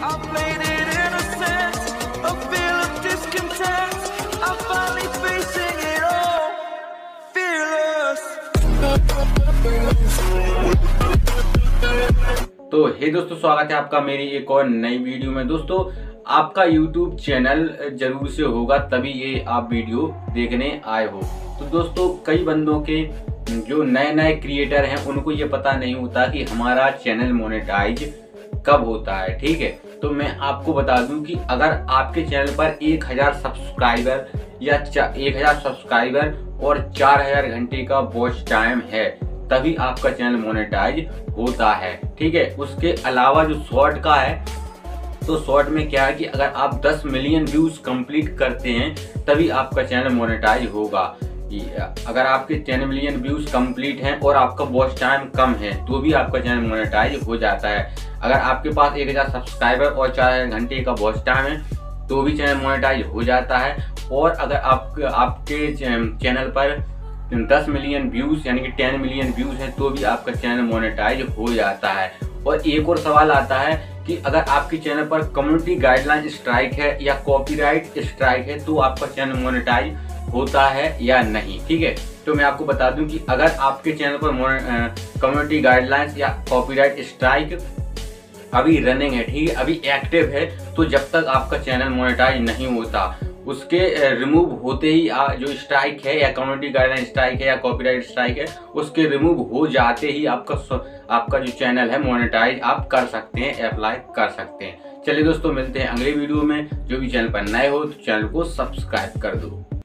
तो हे दोस्तों, स्वागत है आपका मेरी एक और नई वीडियो में। दोस्तों, आपका YouTube चैनल जरूर से होगा तभी ये आप वीडियो देखने आए हो। तो दोस्तों, कई बंदों के जो नए नए क्रिएटर हैं उनको ये पता नहीं होता कि हमारा चैनल मोनेटाइज कब होता है, ठीक है। तो मैं आपको बता दूं कि अगर आपके चैनल पर 1000 सब्सक्राइबर या 1000 सब्सक्राइबर और 4000 घंटे का वॉच टाइम है तभी आपका चैनल मोनेटाइज होता है, ठीक है। उसके अलावा जो शॉर्ट का है, तो शॉर्ट में क्या है कि अगर आप 10 मिलियन व्यूज कंप्लीट करते हैं तभी आपका चैनल मोनेटाइज होगा। अगर आपके 10 मिलियन व्यूज कंप्लीट हैं और आपका वॉच टाइम कम है तो भी आपका चैनल मोनेटाइज हो जाता है। अगर आपके पास 1000 सब्सक्राइबर और 4000 घंटे का वॉच टाइम है तो भी चैनल मोनेटाइज हो जाता है। और अगर आपके चैनल पर 10 मिलियन व्यूज यानी कि 10 मिलियन व्यूज हैं तो भी आपका चैनल मोनेटाइज हो जाता है। और एक और सवाल आता है कि अगर आपके चैनल पर कम्युनिटी गाइडलाइन स्ट्राइक है या कॉपीराइट स्ट्राइक है तो आपका चैनल मोनेटाइज होता है या नहीं, ठीक है। तो मैं आपको बता दूं कि अगर आपके चैनल पर कम्युनिटी गाइडलाइंस या कॉपीराइट स्ट्राइक अभी रनिंग है, ठीक है, अभी एक्टिव है, तो जब तक आपका चैनल मोनेटाइज नहीं होता। उसके रिमूव होते ही जो स्ट्राइक है या कम्युनिटी गाइडलाइन स्ट्राइक है या कॉपीराइट स्ट्राइक है, उसके रिमूव हो जाते ही आपका जो चैनल है मोनेटाइज आप कर सकते हैं, अप्लाई कर सकते हैं। चलिए दोस्तों, मिलते हैं अगले वीडियो में। जो भी चैनल पर नए हो तो चैनल को सब्सक्राइब कर दो।